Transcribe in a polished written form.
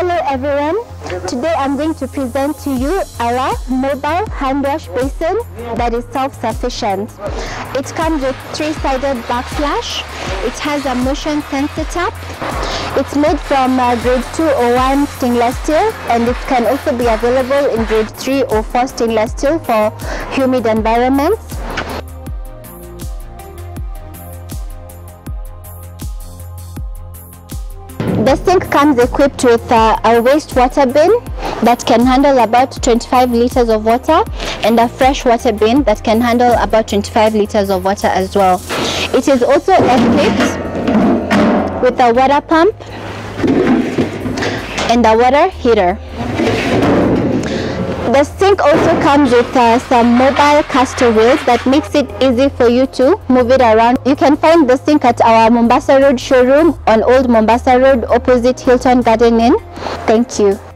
Hello everyone, today I'm going to present to you our mobile hand wash basin that is self-sufficient. It comes with three-sided backsplash, it has a motion sensor tap, it's made from grade 201 stainless steel and it can also be available in grade 304 stainless steel for humid environments. The sink comes equipped with a wastewater bin that can handle about 25 liters of water and a fresh water bin that can handle about 25 liters of water as well. It is also equipped with a water pump and a water heater. The sink also comes with some mobile caster wheels that makes it easy for you to move it around. You can find the sink at our Mombasa Road showroom on Old Mombasa Road opposite Hilton Garden Inn. Thank you.